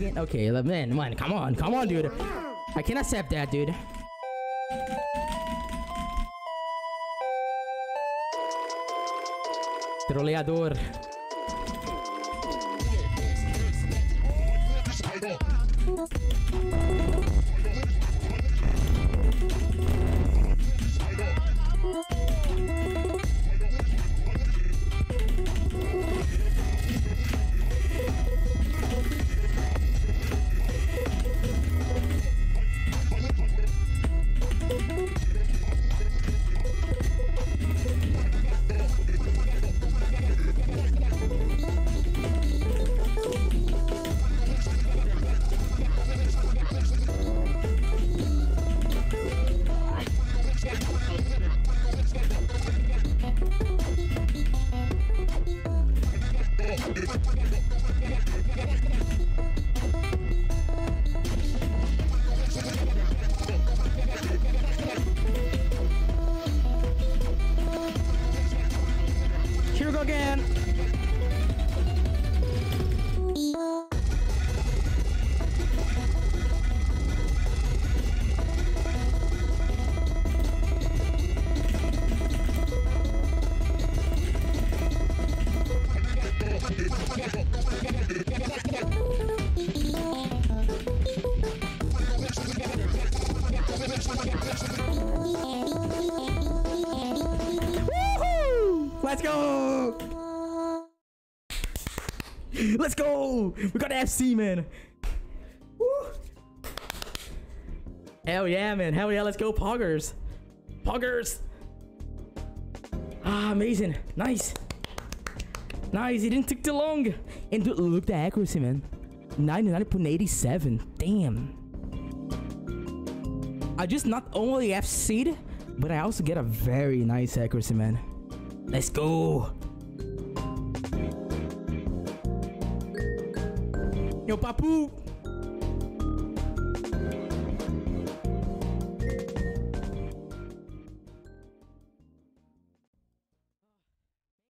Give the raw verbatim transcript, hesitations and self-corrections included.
again. Okay, man, man, come on, come on, dude. I can accept that, dude. Troleador. Let's go! Let's go! We got F C, man. Woo. Hell yeah, man. Hell yeah, let's go, Poggers. Poggers! Ah, amazing. Nice. Nice, it didn't take too long. And dude, look at the accuracy, man. ninety-nine point eight seven. Damn. I just not only F C'd, but I also get a very nice accuracy, man. Let's go! Yo, Papu!